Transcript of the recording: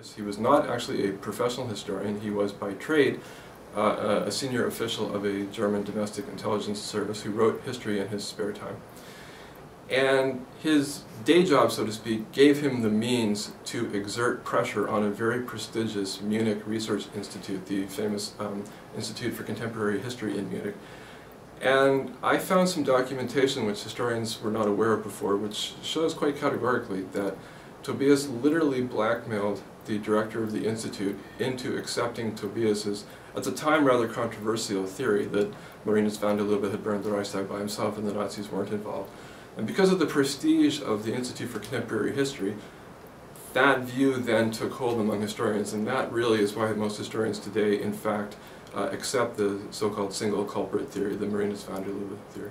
Tobias. He was not actually a professional historian. He was by trade a senior official of a German domestic intelligence service who wrote history in his spare time. And his day job, so to speak, gave him the means to exert pressure on a very prestigious Munich research institute, the famous Institute for Contemporary History in Munich. And I found some documentation which historians were not aware of before, which shows quite categorically that Tobias literally blackmailed the director of the institute into accepting Tobias's, at the time rather controversial, theory that Marinus van der Lubbe had burned the Reichstag by himself and the Nazis weren't involved. And because of the prestige of the Institute for Contemporary History, that view then took hold among historians, and that really is why most historians today, in fact, accept the so-called single culprit theory, the Marinus van der Lubbe theory.